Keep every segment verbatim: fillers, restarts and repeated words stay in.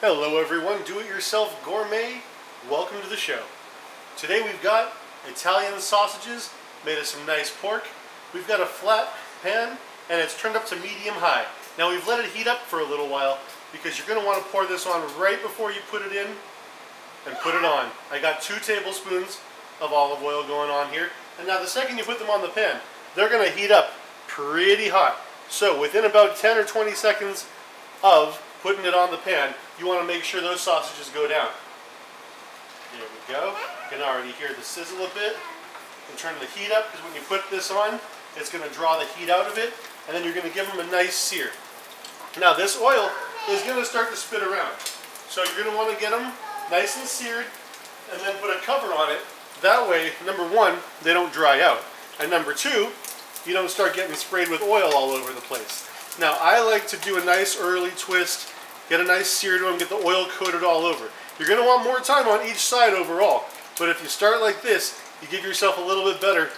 Hello everyone, do-it-yourself gourmet, welcome to the show. Today we've got Italian sausages made of some nice pork. We've got a flat pan and it's turned up to medium high. Now we've let it heat up for a little while because you're going to want to pour this on right before you put it in and put it on. I got two tablespoons of olive oil going on here, and now the second you put them on the pan, they're going to heat up pretty hot. So within about ten or twenty seconds of putting it on the pan, you want to make sure those sausages go down. There we go. You can already hear the sizzle a bit. And turn the heat up, because when you put this on, it's going to draw the heat out of it, and then you're going to give them a nice sear. Now this oil is going to start to spit around. So you're going to want to get them nice and seared, and then put a cover on it. That way, number one, they don't dry out. And number two, you don't start getting sprayed with oil all over the place. Now I like to do a nice early twist, get a nice sear to them, get the oil coated all over. You're going to want more time on each side overall, but if you start like this, you give yourself a little bit better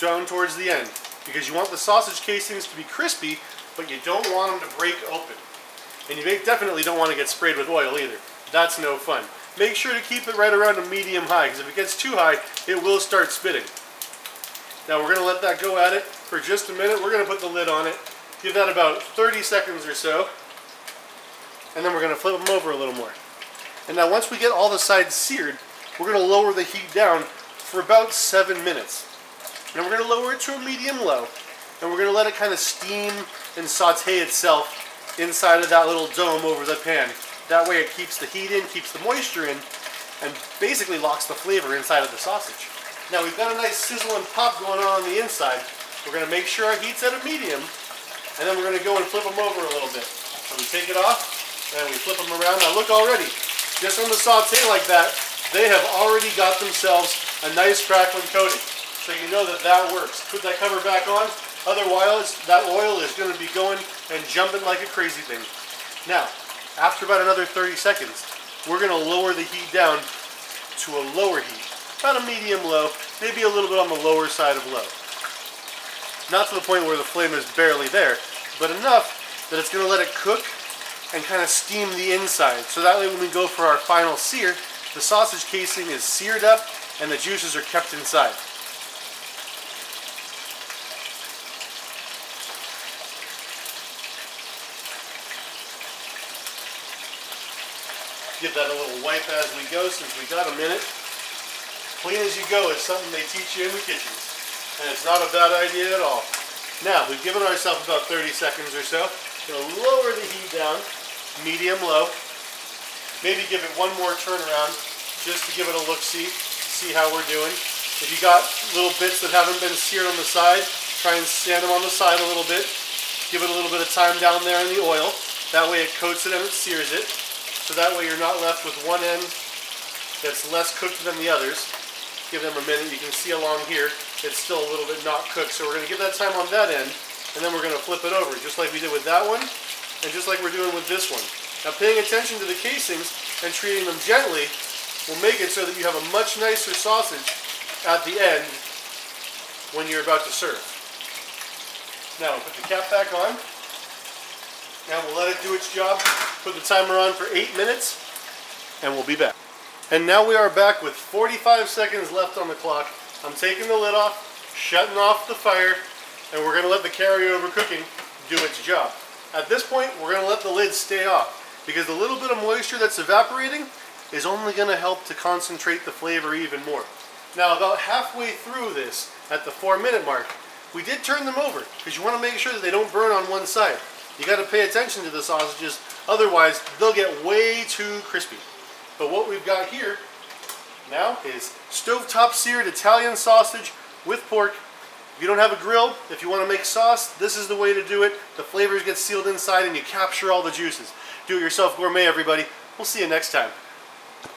down towards the end, because you want the sausage casings to be crispy, but you don't want them to break open. And you definitely don't want to get sprayed with oil either. That's no fun. Make sure to keep it right around a medium high, because if it gets too high, it will start spitting. Now we're going to let that go at it for just a minute. We're going to put the lid on it. Give that about thirty seconds or so, and then we're going to flip them over a little more. And now once we get all the sides seared, we're going to lower the heat down for about seven minutes. And we're going to lower it to a medium-low, and we're going to let it kind of steam and saute itself inside of that little dome over the pan. That way it keeps the heat in, keeps the moisture in, and basically locks the flavor inside of the sausage. Now we've got a nice sizzle and pop going on on the inside. We're going to make sure our heat's at a medium, and then we're going to go and flip them over a little bit. So we take it off, and we flip them around. Now look already, just on the saute like that, they have already got themselves a nice crackling coating. So you know that that works. Put that cover back on, otherwise that oil is going to be going and jumping like a crazy thing. Now, after about another thirty seconds, we're going to lower the heat down to a lower heat. About a medium-low, maybe a little bit on the lower side of low. Not to the point where the flame is barely there, but enough that it's going to let it cook and kind of steam the inside. So that way when we go for our final sear, the sausage casing is seared up and the juices are kept inside. Give that a little wipe as we go, since we got a minute. Clean as you go is something they teach you in the kitchens. And it's not a bad idea at all. Now, we've given ourselves about thirty seconds or so. We're going to lower the heat down, medium-low. Maybe give it one more turn around, just to give it a look-see, see how we're doing. If you got little bits that haven't been seared on the side, try and stand them on the side a little bit. Give it a little bit of time down there in the oil. That way it coats it and it sears it. So that way you're not left with one end that's less cooked than the others. Give them a minute. You can see along here, it's still a little bit not cooked. So we're going to give that time on that end, and then we're going to flip it over, just like we did with that one, and just like we're doing with this one. Now paying attention to the casings and treating them gently will make it so that you have a much nicer sausage at the end when you're about to serve. Now we'll put the cap back on. Now we'll let it do its job. Put the timer on for eight minutes, and we'll be back. And now we are back with forty-five seconds left on the clock. I'm taking the lid off, shutting off the fire, and we're going to let the carryover cooking do its job. At this point, we're going to let the lid stay off, because the little bit of moisture that's evaporating is only going to help to concentrate the flavor even more. Now, about halfway through this, at the four-minute mark, we did turn them over, because you want to make sure that they don't burn on one side. You got to pay attention to the sausages, otherwise they'll get way too crispy. But what we've got here now is stovetop seared Italian sausage with pork. If you don't have a grill, if you want to make sauce, this is the way to do it. The flavors get sealed inside and you capture all the juices. Do it yourself gourmet, everybody. We'll see you next time.